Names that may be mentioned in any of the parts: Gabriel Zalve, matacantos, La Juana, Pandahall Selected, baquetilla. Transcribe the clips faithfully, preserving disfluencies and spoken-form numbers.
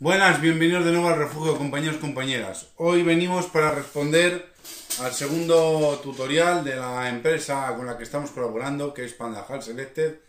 Buenas, bienvenidos de nuevo al refugio, compañeros y compañeras. Hoy venimos para responder al segundo tutorial de la empresa con la que estamos colaborando, que es Pandahall Selected,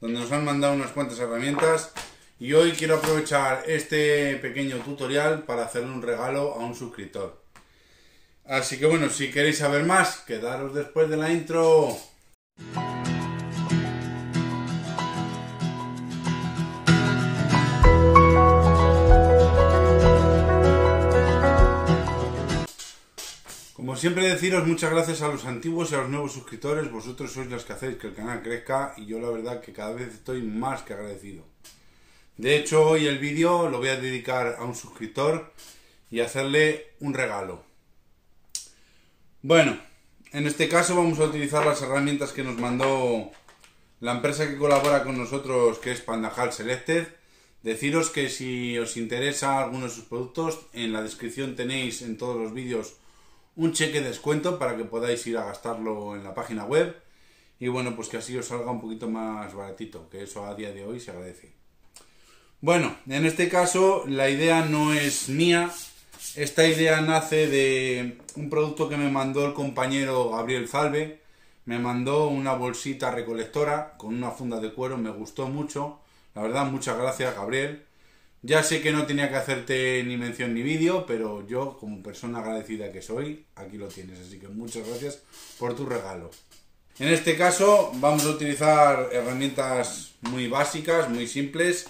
donde nos han mandado unas cuantas herramientas. Y hoy quiero aprovechar este pequeño tutorial para hacerle un regalo a un suscriptor. Así que bueno, si queréis saber más, quedaros después de la intro. Como siempre, deciros muchas gracias a los antiguos y a los nuevos suscriptores. Vosotros sois los que hacéis que el canal crezca y yo la verdad que cada vez estoy más que agradecido. De hecho, hoy el vídeo lo voy a dedicar a un suscriptor y hacerle un regalo. Bueno, en este caso vamos a utilizar las herramientas que nos mandó la empresa que colabora con nosotros, que es Pandahall Selected. Deciros que si os interesa alguno de sus productos, en la descripción tenéis en todos los vídeos un cheque de descuento para que podáis ir a gastarlo en la página web y bueno, pues que así os salga un poquito más baratito, que eso a día de hoy se agradece. Bueno, en este caso la idea no es mía, esta idea nace de un producto que me mandó el compañero Gabriel Zalve. Me mandó una bolsita recolectora con una funda de cuero, me gustó mucho, la verdad, muchas gracias, Gabriel. Ya sé que no tenía que hacerte ni mención ni vídeo, pero yo, como persona agradecida que soy, aquí lo tienes. Así que muchas gracias por tu regalo. En este caso vamos a utilizar herramientas muy básicas, muy simples.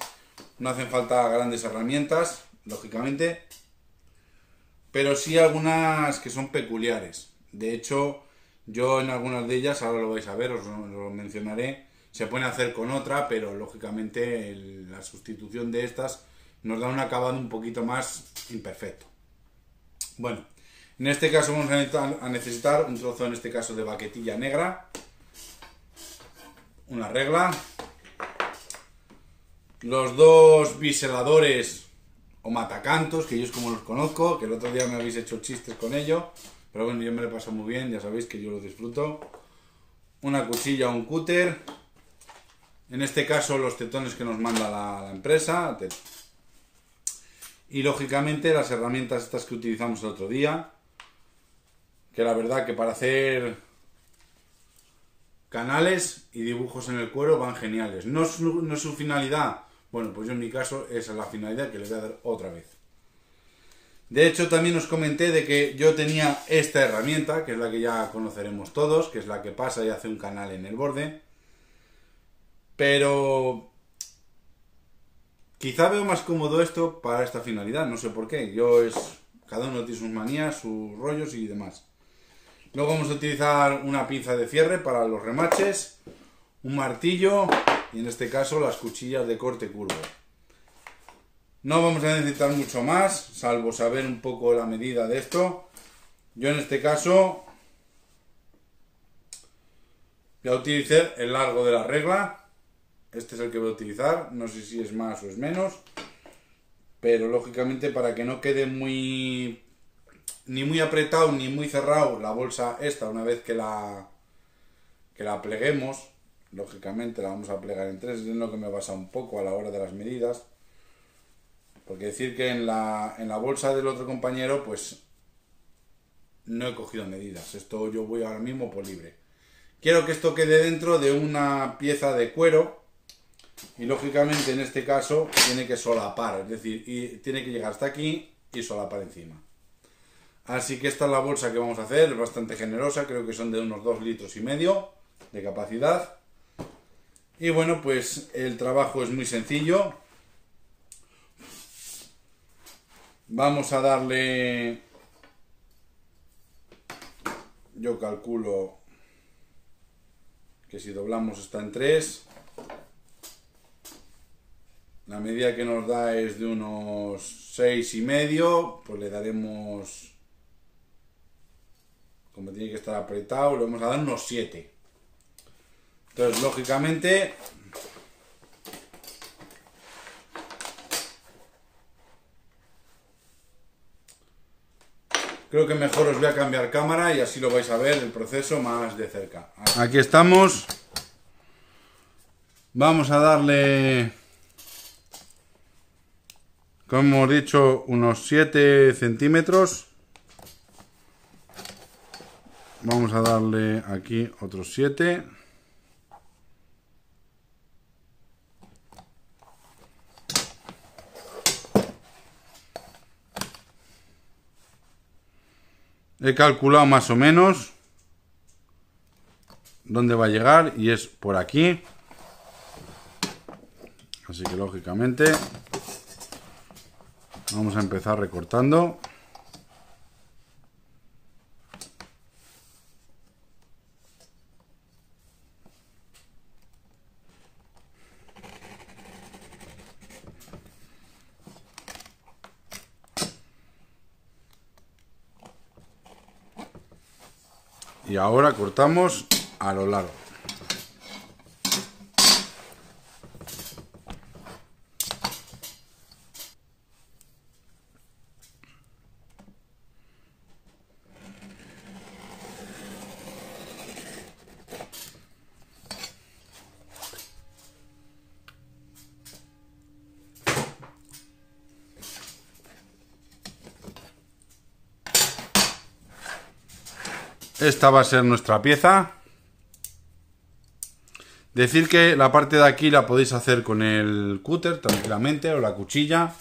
No hacen falta grandes herramientas, lógicamente, pero sí algunas que son peculiares. De hecho, yo en algunas de ellas, ahora lo vais a ver, os lo mencionaré, se pueden hacer con otra, pero lógicamente la sustitución de estas nos da un acabado un poquito más imperfecto. Bueno, en este caso vamos a necesitar un trozo, en este caso de baquetilla negra, una regla, los dos biseladores o matacantos, que yo es como los conozco, que el otro día me habéis hecho chistes con ello, pero bueno, yo me lo he pasado muy bien, ya sabéis que yo lo disfruto, una cuchilla o un cúter, en este caso los tetones que nos manda la, la empresa, y lógicamente las herramientas estas que utilizamos el otro día, que la verdad que para hacer canales y dibujos en el cuero van geniales. No es su, no es su finalidad, bueno, pues yo en mi caso esa es la finalidad que les voy a dar otra vez. De hecho, también os comenté de que yo tenía esta herramienta, que es la que ya conoceremos todos, que es la que pasa y hace un canal en el borde, pero quizá veo más cómodo esto para esta finalidad, no sé por qué. Yo es, cada uno tiene sus manías, sus rollos y demás. Luego vamos a utilizar una pinza de cierre para los remaches, un martillo y en este caso las cuchillas de corte curvo. No vamos a necesitar mucho más, salvo saber un poco la medida de esto. Yo en este caso voy a utilizar el largo de la regla. Este es el que voy a utilizar, no sé si es más o es menos, pero lógicamente para que no quede muy ni muy apretado ni muy cerrado la bolsa esta, una vez que la que la pleguemos, lógicamente la vamos a plegar en tres, es lo que me basa un poco a la hora de las medidas, porque decir que en la, en la bolsa del otro compañero pues no he cogido medidas, esto yo voy ahora mismo por libre. Quiero que esto quede dentro de una pieza de cuero, y lógicamente en este caso tiene que solapar, es decir, y tiene que llegar hasta aquí y solapar encima. Así que esta es la bolsa que vamos a hacer, es bastante generosa, creo que son de unos dos litros y medio de capacidad. Y bueno, pues el trabajo es muy sencillo. Vamos a darle, yo calculo que si doblamos está en tres. La medida que nos da es de unos seis y medio, pues le daremos, como tiene que estar apretado, le vamos a dar unos siete. Entonces, lógicamente, creo que mejor os voy a cambiar cámara y así lo vais a ver el proceso más de cerca. Aquí estamos. Vamos a darle como he dicho, unos siete centímetros. Vamos a darle aquí otros siete. He calculado más o menos dónde va a llegar y es por aquí. Así que lógicamente vamos a empezar recortando. Y ahora cortamos a lo largo. Esta va a ser nuestra pieza. Decir que la parte de aquí la podéis hacer con el cúter tranquilamente o la cuchilla.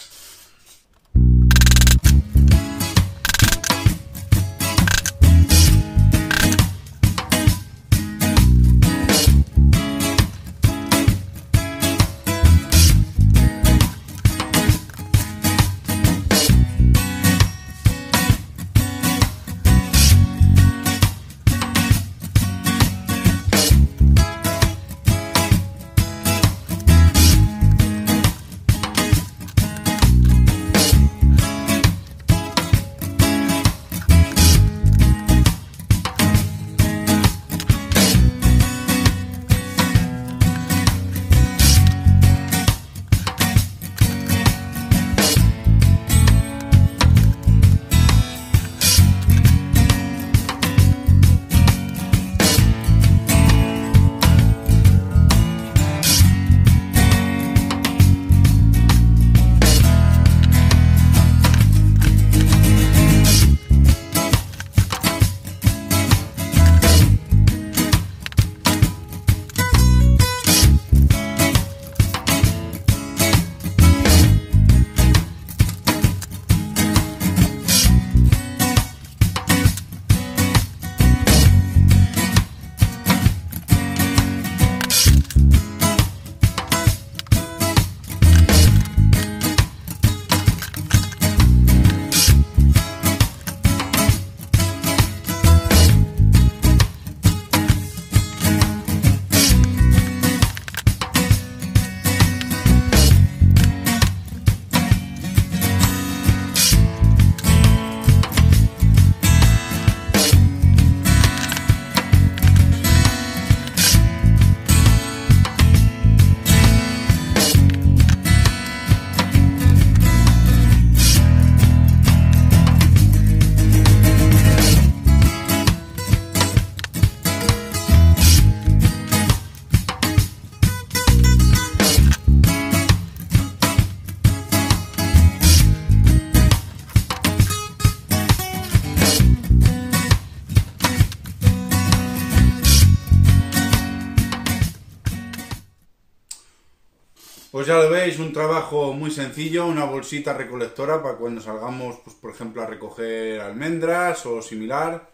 Pues ya lo veis, un trabajo muy sencillo, una bolsita recolectora para cuando salgamos, pues, por ejemplo, a recoger almendras o similar,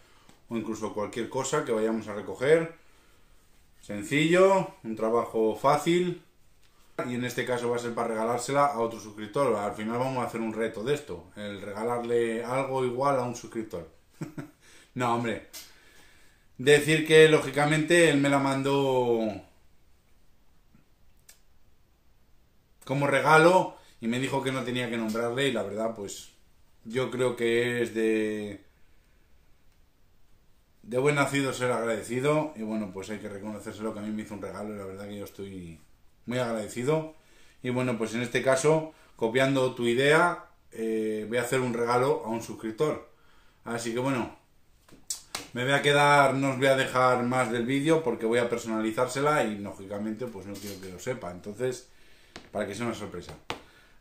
o incluso cualquier cosa que vayamos a recoger. Sencillo, un trabajo fácil, y en este caso va a ser para regalársela a otro suscriptor. Al final vamos a hacer un reto de esto, el regalarle algo igual a un suscriptor. No, hombre, decir que lógicamente él me la mandó como regalo y me dijo que no tenía que nombrarle, y la verdad, pues yo creo que es de de buen nacido ser agradecido, y bueno, pues hay que reconocérselo, que a mí me hizo un regalo y la verdad que yo estoy muy agradecido. Y bueno, pues en este caso, copiando tu idea, eh, voy a hacer un regalo a un suscriptor. Así que bueno, me voy a quedar, no os voy a dejar más del vídeo porque voy a personalizársela y lógicamente pues no quiero que lo sepa, entonces para que sea una sorpresa.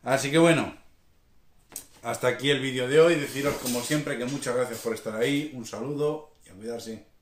Así que bueno, Hasta aquí el vídeo de hoy. Deciros como siempre que muchas gracias por estar ahí. Un saludo y a cuidarse.